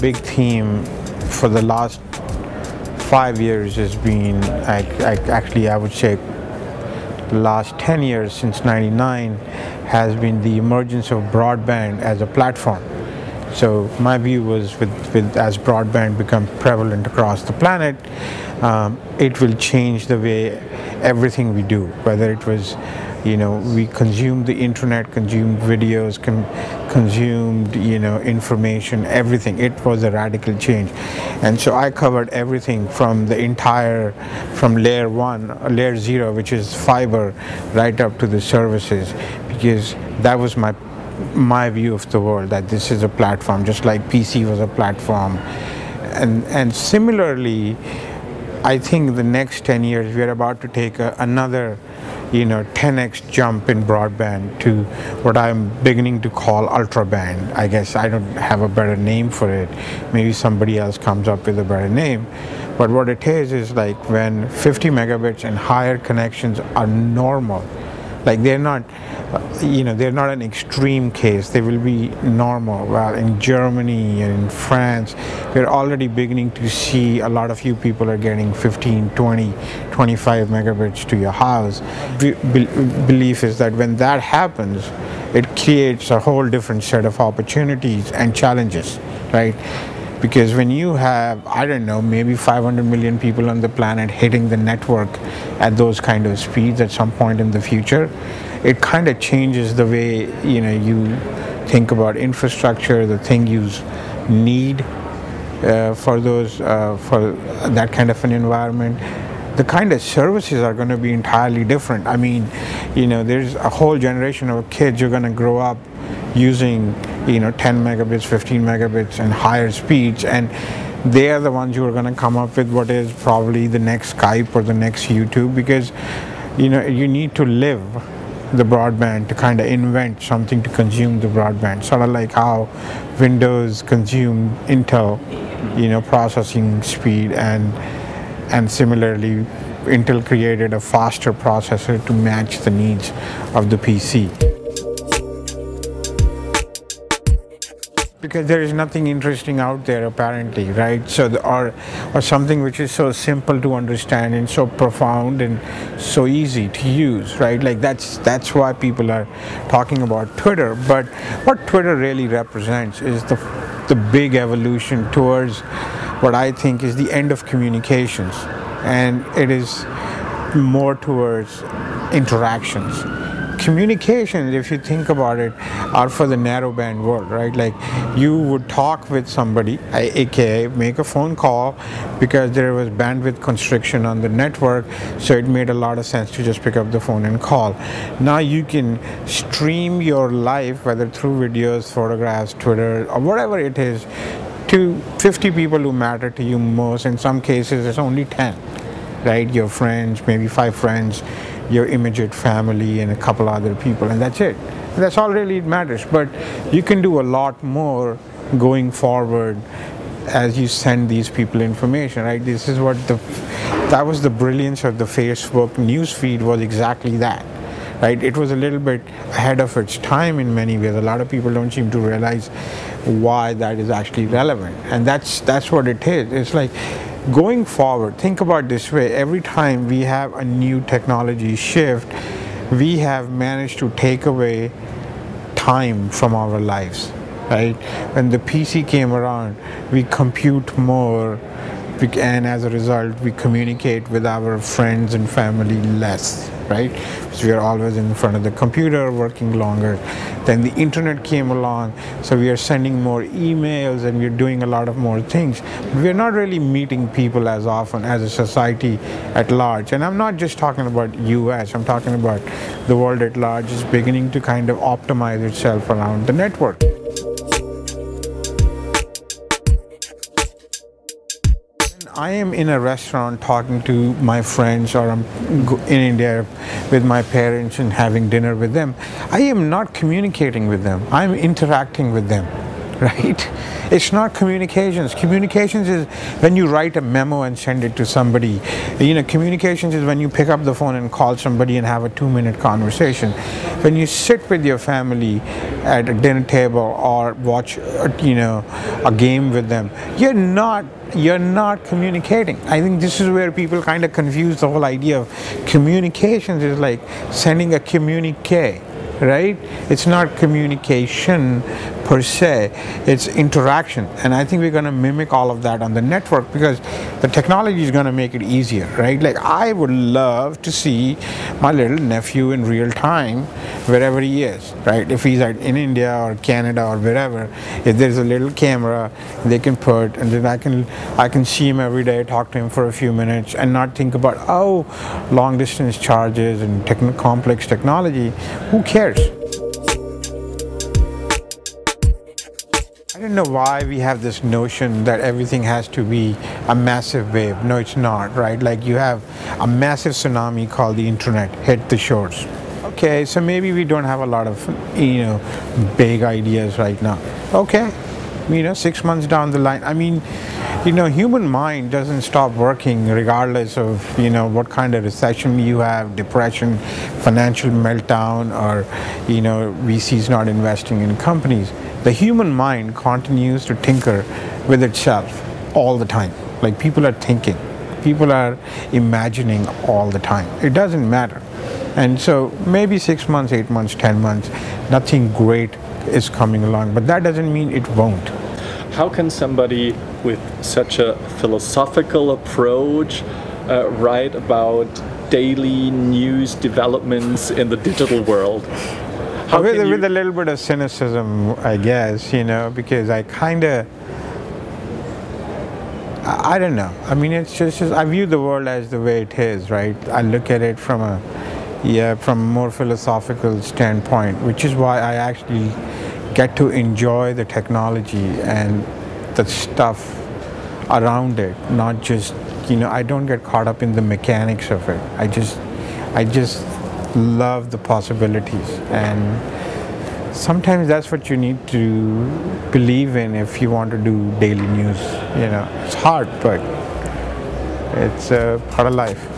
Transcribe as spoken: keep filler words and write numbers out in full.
big theme for the last five years has been, I, I, actually I would say the last ten years since ninety-nine, has been the emergence of broadband as a platform. So my view was, with, with as broadband becomes prevalent across the planet, um, it will change the way everything we do. Whether it was, you know, we consumed the internet, consumed videos, con consumed, you know, information, everything. It was a radical change. And so I covered everything from the entire, from layer one, layer zero, which is fiber, right up to the services, because that was my my view of the world, that this is a platform, just like P C was a platform. And, and similarly, I think the next ten years, we're about to take a, another, you know, ten X jump in broadband to what I'm beginning to call ultraband. I guess I don't have a better name for it. Maybe somebody else comes up with a better name. But what it is, is like when fifty megabits and higher connections are normal. Like they're not, you know, they're not an extreme case. They will be normal. Well, in Germany and in France, we're already beginning to see a lot of you people are getting fifteen, twenty, twenty-five megabits to your house. The be belief is that when that happens, it creates a whole different set of opportunities and challenges, right? Because when you have, I don't know, maybe five hundred million people on the planet hitting the network at those kind of speeds at some point in the future, it kind of changes the way, you know, you think about infrastructure, the thing you need uh, for those, uh, for that kind of an environment. The kind of services are going to be entirely different. I mean, you know, there's a whole generation of kids who are going to grow up using, you know, ten megabits, fifteen megabits and higher speeds, and they are the ones who are going to come up with what is probably the next Skype or the next YouTube, because, you know, you need to live the broadband to kind of invent something to consume the broadband, sort of like how Windows consumed Intel, you know, processing speed, and and similarly Intel created a faster processor to match the needs of the P C. Because there is nothing interesting out there apparently, right? So, the, or, or something which is so simple to understand and so profound and so easy to use, right? Like that's, that's why people are talking about Twitter. But what Twitter really represents is the, the big evolution towards what I think is the end of communications. And it is more towards interactions. Communications, if you think about it, are for the narrowband world, right? Like you would talk with somebody, aka make a phone call, because there was bandwidth constriction on the network, so it made a lot of sense to just pick up the phone and call. Now you can stream your life, whether through videos, photographs, Twitter, or whatever it is, to fifty people who matter to you most. In some cases, it's only ten, right? Your friends, maybe five friends, your immediate family, and a couple other people, and that's it. That's all really it matters. But you can do a lot more going forward as you send these people information, right? This is what the, that was the brilliance of the Facebook newsfeed, was exactly that, right? It was a little bit ahead of its time in many ways. A lot of people don't seem to realize why that is actually relevant. And that's, that's what it is. It's like, going forward, think about this way, every time we have a new technology shift, we have managed to take away time from our lives, right? When the P C came around, we compute more, and as a result, we communicate with our friends and family less, right? Because we are always in front of the computer, working longer. Then the internet came along, so we are sending more emails and we're doing a lot of more things. We're not really meeting people as often as a society at large. And I'm not just talking about U S, I'm talking about the world at large is beginning to kind of optimize itself around the network. I am in a restaurant talking to my friends, or I'm in India with my parents and having dinner with them. I am not communicating with them. I'm interacting with them, right? It's not communications. Communications is when you write a memo and send it to somebody. You know, communications is when you pick up the phone and call somebody and have a two-minute conversation. When you sit with your family at a dinner table or watch, you know, a game with them, you're not you're not communicating. I think this is where people kind of confuse the whole idea of communications is like sending a communique. Right? It's not communication per se, it's interaction. And I think we're going to mimic all of that on the network because the technology is going to make it easier, right? Like I would love to see my little nephew in real time wherever he is, right? If he's in India or Canada or wherever, if there's a little camera they can put, and then I can I can see him every day, talk to him for a few minutes and not think about, oh, long distance charges and techn- complex technology. Who cares? I don't know why we have this notion that everything has to be a massive wave. No, it's not, right? Like you have a massive tsunami called the internet hit the shores. Okay, so maybe we don't have a lot of, you know, big ideas right now. Okay, you know, six months down the line. I mean, you know, human mind doesn't stop working regardless of, you know, what kind of recession you have, depression, financial meltdown, or, you know, V Cs not investing in companies. The human mind continues to tinker with itself all the time. Like people are thinking, people are imagining all the time. It doesn't matter. And so maybe six months, eight months, ten months, nothing great is coming along, but that doesn't mean it won't. How can somebody with such a philosophical approach uh, write about daily news developments in the digital world? How with, with a little bit of cynicism, I guess, you know, because I kind of, I, I don't know. I mean, it's just, just, I view the world as the way it is, right? I look at it from a, yeah, from a more philosophical standpoint, which is why I actually get to enjoy the technology and the stuff around it, not just, you know, I don't get caught up in the mechanics of it. I just, I just love the possibilities, and sometimes that's what you need to believe in if you want to do daily news, you know. It's hard, but it's a part of life.